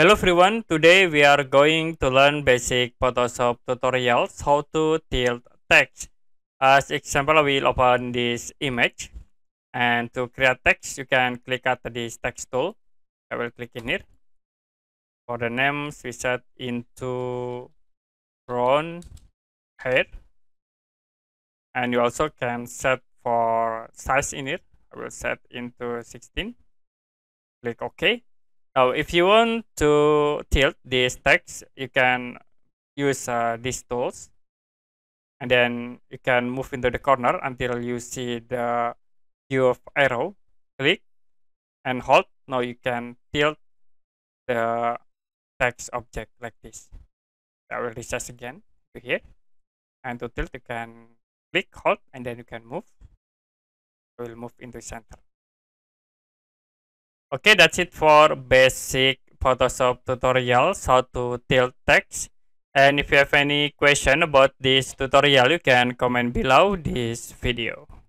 Hello everyone, today we are going to learn basic Photoshop tutorials how to tilt text. As example, we'll open this image, and to create text you can click at this text tool. I will click in here. For the names we set into brown hair, and you also can set for size in here. I will set into 16. Click OK. Now, if you want to tilt this text, you can use these tools, and then you can move into the corner until you see the curved arrow. Click and hold. Now you can tilt the text object like this. I will recess again to here, and to tilt you can click, hold, and then you can move. We will move into center. Okay, that's it for basic Photoshop tutorials how to tilt text. And if you have any question about this tutorial, you can comment below this video.